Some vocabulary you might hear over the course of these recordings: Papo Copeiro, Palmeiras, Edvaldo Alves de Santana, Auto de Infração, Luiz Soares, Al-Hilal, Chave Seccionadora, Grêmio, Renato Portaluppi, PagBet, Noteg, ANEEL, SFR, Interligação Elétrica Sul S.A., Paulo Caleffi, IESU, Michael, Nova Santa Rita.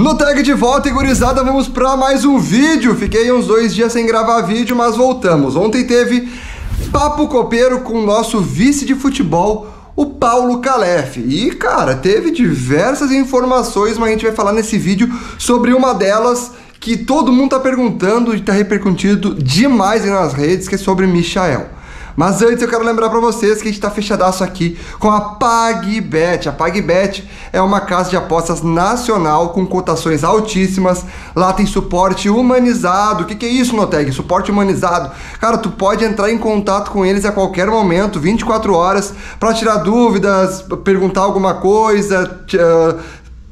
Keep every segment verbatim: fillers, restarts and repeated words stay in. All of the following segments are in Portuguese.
No tag de volta, gurizada, vamos para mais um vídeo. Fiquei uns dois dias sem gravar vídeo, mas voltamos. Ontem teve Papo Copeiro com o nosso vice de futebol, o Paulo Caleffi. E, cara, teve diversas informações, mas a gente vai falar nesse vídeo sobre uma delas que todo mundo tá perguntando e tá repercutido demais aí nas redes, que é sobre Michael. Mas antes eu quero lembrar para vocês que a gente tá fechadaço aqui com a PagBet. A PagBet é uma casa de apostas nacional com cotações altíssimas. Lá tem suporte humanizado. O que, que é isso, Noteg? Suporte humanizado. Cara, tu pode entrar em contato com eles a qualquer momento, vinte e quatro horas, para tirar dúvidas, perguntar alguma coisa, uh,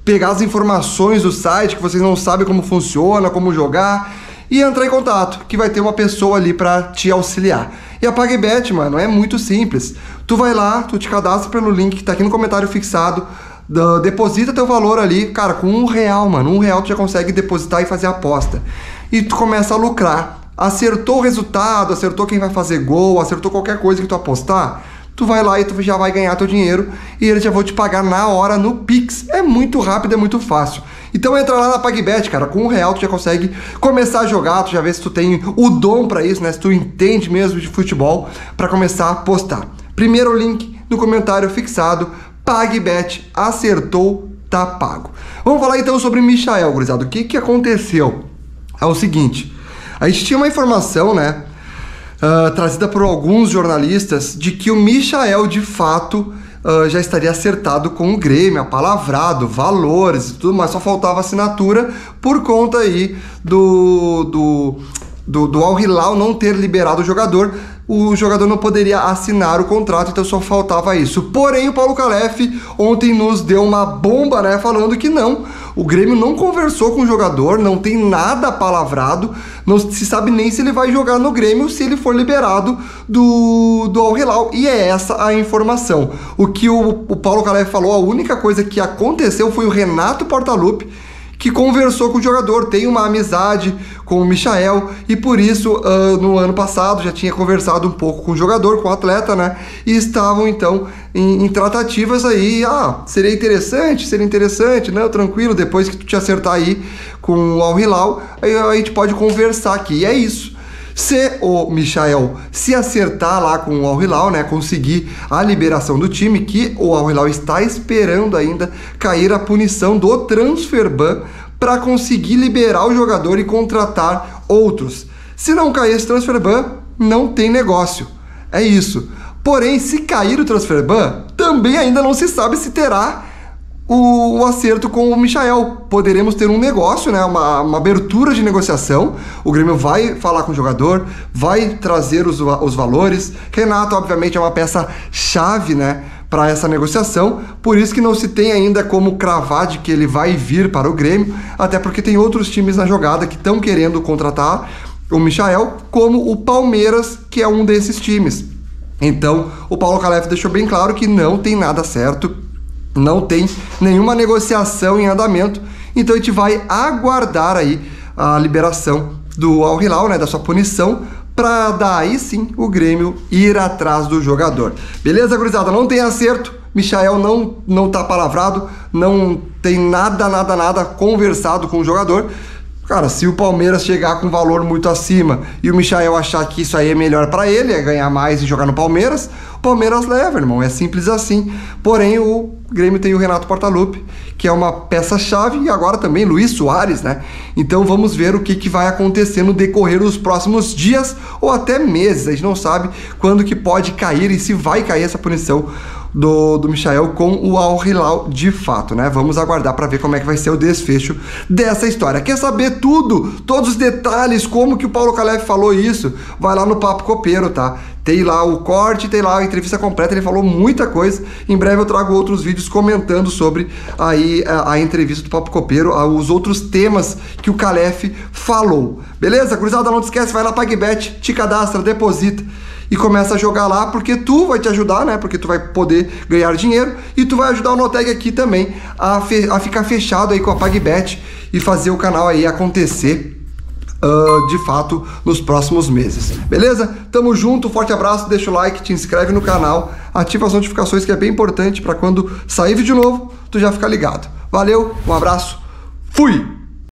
pegar as informações do site que vocês não sabem como funciona, como jogar, e entrar em contato, que vai ter uma pessoa ali para te auxiliar. E a PagBet, mano, é muito simples. Tu vai lá, tu te cadastra pelo link que tá aqui no comentário fixado, da, deposita teu valor ali, cara, com um real, mano, um real tu já consegue depositar e fazer a aposta. E tu começa a lucrar. Acertou o resultado, acertou quem vai fazer gol, acertou qualquer coisa que tu apostar, tu vai lá e tu já vai ganhar teu dinheiro e eles já vão te pagar na hora no Pix. É muito rápido, é muito fácil. Então entra lá na PagBet, cara, com um real tu já consegue começar a jogar, tu já vê se tu tem o dom pra isso, né, se tu entende mesmo de futebol, pra começar a apostar. Primeiro link no comentário fixado, PagBet, acertou, tá pago. Vamos falar então sobre Michael, gurizada. O que que aconteceu? É o seguinte, a gente tinha uma informação, né, Uh, trazida por alguns jornalistas, de que o Michael de fato uh, já estaria acertado com o Grêmio, apalavrado, valores e tudo mais, só faltava assinatura por conta aí do, do, do, do Al-Hilal não ter liberado o jogador. O jogador não poderia assinar o contrato, então só faltava isso. Porém, o Paulo Caleffi ontem nos deu uma bomba, né, falando que não, o Grêmio não conversou com o jogador, não tem nada palavrado, não se sabe nem se ele vai jogar no Grêmio se ele for liberado do, do Al-Hilal. E é essa a informação. O que o, o Paulo Caleffi falou, a única coisa que aconteceu foi o Renato Portaluppi, que conversou com o jogador, tem uma amizade com o Michael, e por isso uh, no ano passado já tinha conversado um pouco com o jogador, com o atleta, né, e estavam então em, em tratativas aí. Ah, seria interessante, seria interessante, né, tranquilo, depois que tu te acertar aí com o Al-Hilal, aí a gente pode conversar aqui, e é isso. Se o Michael se acertar lá com o Al-Hilal, né, conseguir a liberação do time, que o Al-Hilal está esperando ainda cair a punição do transfer ban para conseguir liberar o jogador e contratar outros. Se não cair esse transfer ban, não tem negócio. É isso. Porém, se cair o transfer ban, também ainda não se sabe se terá o acerto com o Michael. Poderemos ter um negócio, né, uma, uma abertura de negociação. O Grêmio vai falar com o jogador, vai trazer os, os valores. Renato, obviamente, é uma peça-chave, né, para essa negociação, por isso que não se tem ainda como cravar de que ele vai vir para o Grêmio, até porque tem outros times na jogada que estão querendo contratar o Michael, como o Palmeiras, que é um desses times. Então, o Paulo Caleffi deixou bem claro que não tem nada certo, não tem nenhuma negociação em andamento, então a gente vai aguardar aí a liberação do Al-Hilal, né, da sua punição, para daí sim o Grêmio ir atrás do jogador. Beleza, gurizada? Não tem acerto, Michael não, não tá palavrado, não tem nada, nada, nada conversado com o jogador. Cara, se o Palmeiras chegar com valor muito acima e o Michael achar que isso aí é melhor para ele, é ganhar mais e jogar no Palmeiras, o Palmeiras leva, irmão, é simples assim. Porém, o Grêmio tem o Renato Portaluppi, que é uma peça-chave, e agora também Luiz Soares, né? Então vamos ver o que, que vai acontecer no decorrer dos próximos dias ou até meses. A gente não sabe quando que pode cair e se vai cair essa punição do, do Michael com o Al-Hilal de fato, né? Vamos aguardar para ver como é que vai ser o desfecho dessa história. Quer saber tudo? Todos os detalhes, como que o Paulo Caleffi falou isso? Vai lá no Papo Copeiro, tá? Tem lá o corte, tem lá a entrevista completa, ele falou muita coisa. Em breve eu trago outros vídeos comentando sobre aí a, a entrevista do Papo Copeiro, a, os outros temas que o Caleffi falou. Beleza? Cruzada, não te esquece, vai lá para PagBet, te cadastra, deposita e começa a jogar lá, porque tu vai te ajudar, né? Porque tu vai poder ganhar dinheiro e tu vai ajudar o Noteg aqui também a, fe a ficar fechado aí com a PagBet e fazer o canal aí acontecer Uh, de fato nos próximos meses. Beleza? Tamo junto, forte abraço, deixa o like, te inscreve no canal, ativa as notificações, que é bem importante para quando sair vídeo novo, tu já fica ligado. Valeu, um abraço, Fui!